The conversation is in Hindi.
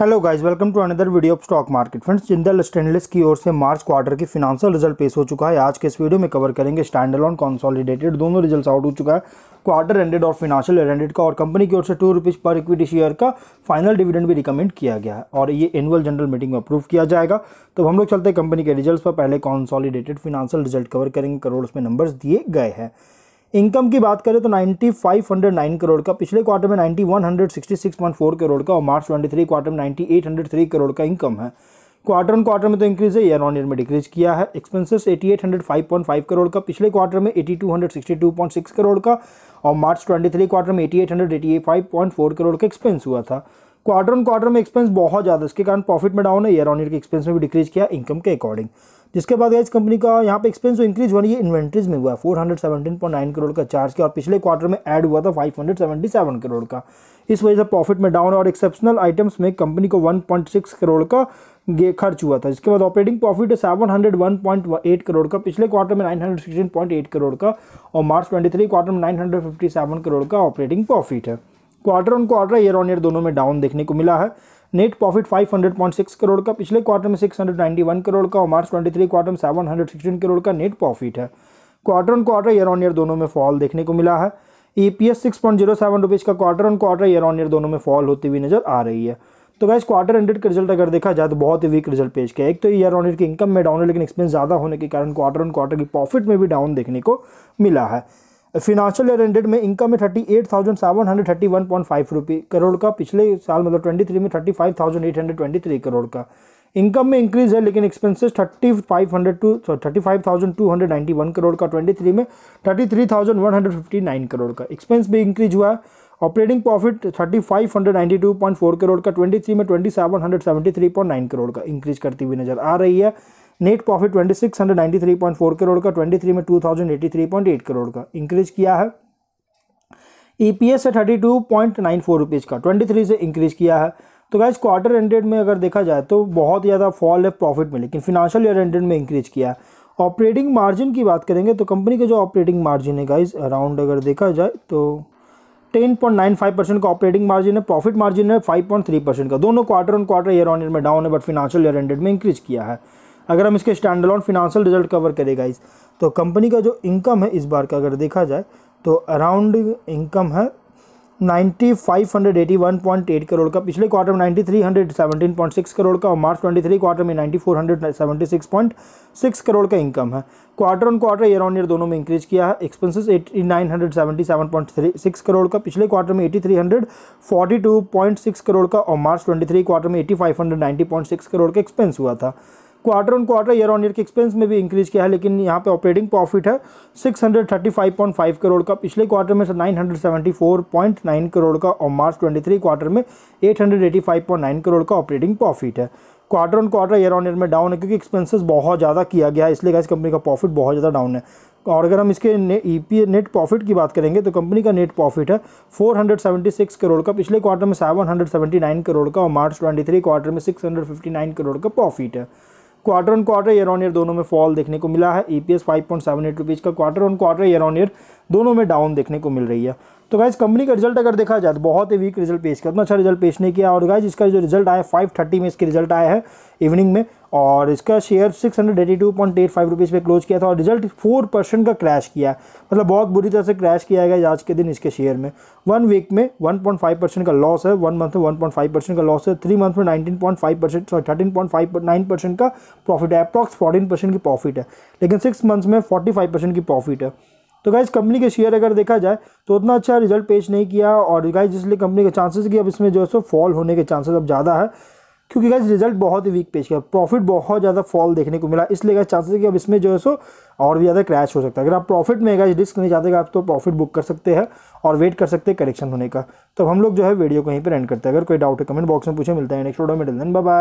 Hello guys, welcome to another video of stock market. Friends, Jindal stainless की ओर से मार्च क्वार्टर की फिनांशियल रिजल्ट पेश हो चुका है। आज के इस वीडियो में कवर करेंगे स्टैंडअलोन कंसोलिडेटेड, दोनों रिजल्ट्स आउट हो चुका है, क्वार्टर एंडेड और फिनांशियल एंडेड का। और कंपनी की ओर से ₹2 पर इक्विटी शेयर का फाइनल डिविडेंड भी रिकमेंड किया गया है और ये एनुअल जनरल मीटिंग में अप्रूव किया जाएगा। तो हम लोग चलते हैं कंपनी के रिजल्ट पर। पहले कॉन्सॉलीडेटेड फिनांशियल रिजल्ट कवर करेंगे, करोड़ में नंबर्स दिए गए हैं। इनकम की बात करें तो 9509 करोड़ का, पिछले क्वार्टर में 9166.4 करोड़ का और मार्च 23 क्वार्टर में 9803 करोड़ का इनकम है। क्वार्टर ऑन क्वार्टर में तो इंक्रीज है, ईयर ऑन ईयर में डिक्रीज किया है। एक्सपेंसेस 8805.5 करोड़ का, पिछले क्वार्टर में 8262.6 करोड़ का और मार्च 23 क्वार्टर में 8885.4 करोड़ का एक्सपेंस हुआ था। क्वार्टर ऑन क्वार्टर में एक्सपेंस बहुत ज़्यादा, इसके कारण प्रॉफिट में डाउन है। ईयर ऑन ईयर के एक्सपेंस में भी डिक्रीज किया इनकम के अकॉर्डिंग। जिसके बाद इस कंपनी का यहाँ पे एक्सपेंस जो इंक्रीज हुआ ये इन्वेंट्रीज में हुआ है, 417.9 करोड़ का चार्ज किया और पिछले क्वार्टर में ऐड हुआ था 577 करोड़ का। इस वजह से प्रॉफिट में डाउन और एक्सेप्शनल आइटम्स में कंपनी को 1.6 करोड़ का खर्च हुआ था। इसके बाद ऑपरेटिंग प्रॉफिट 701.8 करोड़ का, पिछले क्वार्टर में 916.8 करोड़ का और मार्च 23 क्वार्टर में 957 करोड़ का ऑपरेटिंग प्रॉफिट है। Quarter on quarter, year on year दोनों में डाउन देखने को मिला है। नेट प्रॉफिट 500.6 करोड़ का, पिछले क्वार्टर में 691 करोड़ का और मार्च 23 क्वार्टर में 716 करोड़ का नेट प्रॉफिट है। Quarter on quarter, year on year दोनों में फॉल देखने को मिला है। EPS 6.07 रुपीज़ का quarter on quarter, year on year दोनों में फॉल होती हुई नजर आ रही है। तो गाइस, क्वार्टर एंडेड का रिजल्ट अगर देखा जाए तो बहुत ही वीक रिजल्ट पेश किया। एक तो ईयर ऑन ईयर की इनकम में डाउन है, लेकिन एक्सपेंस ज़्यादा होने के कारण क्वार्टर ऑन क्वार्टर की प्रॉफिट में भी डाउन देखने को मिला है। फिनांशियल ईयर एंडेड में इनकम में 38,731.5 करोड़ का, पिछले साल मतलब 23 में 35,823 करोड़ का इनकम में इंक्रीज है, लेकिन एक्सपेंसेस 35,291 करोड़ का, 23 में 33,159 करोड़ का एक्सपेंस भी इंक्रीज हुआ है। ऑपरेटिंग प्रॉफिट 3592.4 करोड़ का, 23 में 2773.9 करोड़ का इंक्रीज करती हुई नजर आ रही है। नेट प्रॉफिट 2693.4 करोड़ का, 23 में 2083.8 करोड़ का इंक्रीज किया है। EPS है 32.94 रुपीज़ का, 23 से इंक्रीज किया है। तो गाइस, क्वार्टर एंडेड में अगर देखा जाए तो बहुत ज़्यादा फॉल है प्रॉफिट में, लेकिन फिनांशियल ईयर एंडेड में इंक्रीज किया है। ऑपरेटिंग मार्जिन की बात करेंगे तो कंपनी के जो ऑपरेटिंग मार्जिन है गाइस, अराउंड अगर देखा जाए तो 10.95% का ऑपरेटिंग मार्जिन है, प्रॉफिट मार्जिन है 5.3% का। दोनों quarter on quarter, year on year में डाउन है, बट फिनांशियल ईयर एंडेड में इंक्रीज किया है। अगर हम इसके स्टैंडअलोन फिनांशियल रिजल्ट कवर करें गाइस तो कंपनी का जो इनकम है इस बार का अगर देखा जाए तो अराउंड इनकम है 9581.8 करोड़ का, पिछले क्वार्टर में 9317.6 करोड़ का और मार्च 23 क्वार्टर में 9476.6 करोड़ का इनकम है। Quarter on quarter, year on year दोनों में इंक्रीज किया है। एक्सपेंसेस 8977.36 करोड़ का, पिछले क्वार्टर में 8342.6 करोड़ का और मार्च 23 क्वार्टर में 8590.6 करोड़ का एक्सपेंस हुआ था। Quarter on quarter, year on year के एक्सपेंस में भी इंक्रीज किया है, लेकिन यहाँ पे ऑपरेटिंग प्रॉफिट है 635.5 करोड़ का, पिछले क्वार्टर में 974.9 करोड़ का और मार्च 23 क्वार्टर में 885.9 करोड़ का ऑपरेटिंग प्रॉफिट है। Quarter on quarter, year on year में डाउन है क्योंकि एक्सपेंसेस बहुत ज़्यादा किया गया है, इसलिए इस कंपनी का प्रॉफिट बहुत ज़्यादा डाउन है। और अगर हम इसके नेट प्रॉफिट की बात करेंगे तो कंपनी का नेट प्रॉफिट है 476 करोड़ का, पिछले क्वार्टर में 779 करोड़ का और मार्च 23 क्वार्टर में 659 करोड़ का प्रॉफिट है। Quarter on quarter, year on year दोनों में फॉल देखने को मिला है। EPS 5.78 रुपीज़ का, quarter on quarter, year on year दोनों में डाउन देखने को मिल रही है। तो गाइस, कंपनी का रिजल्ट अगर देखा जाए तो बहुत ही वीक रिजल्ट पेश किया, उतना अच्छा रिजल्ट पेश नहीं किया। और गाइस, इसका जो रिजल्ट आया 5:30 में इसके रिजल्ट आया है इवनिंग में, और इसका शेयर 682.85 रुपीज़ पे क्लोज किया था और रिजल्ट 4% का क्रैश किया, मतलब बहुत बुरी तरह से क्रैश किया गया आज के दिन इसके शेयर में। 1 वीक में 1.5% का लॉस है, 1 मंथ में 1.5% का लॉस है, 3 मंथ में 13.9% का प्रॉफिट है, अप्रॉक्स 14% की प्रॉफिट है, लेकिन 6 मंथ्स में 45% की प्रॉफिट है। तो गाइस, कंपनी के शेयर अगर देखा जाए तो उतना अच्छा रिजल्ट पेश नहीं किया और गाइस इसलिए कंपनी के चांसेस कि अब इसमें जो है सो फॉल होने के चांसेस अब ज़्यादा है, क्योंकि गाइस रिजल्ट बहुत ही वीक पेश किया, प्रॉफिट बहुत ज़्यादा फॉल देखने को मिला, इसलिए गाइस चांसेस कि अब इसमें जो है सो और भी ज़्यादा क्रैश हो सकता है। अगर आप प्रॉफिट में गाइस रिस्क नहीं चाहते आप तो प्रॉफिट बुक कर सकते हैं और वेट कर सकते हैं करेक्शन होने का। तो हम लोग जो है वीडियो को यहीं पर एंड करते हैं। अगर कोई डाउट है कमेंट बॉक्स में पूछे। मिलते हैं नेक्स्ट वीडियो में, टिल देन बाय बाय।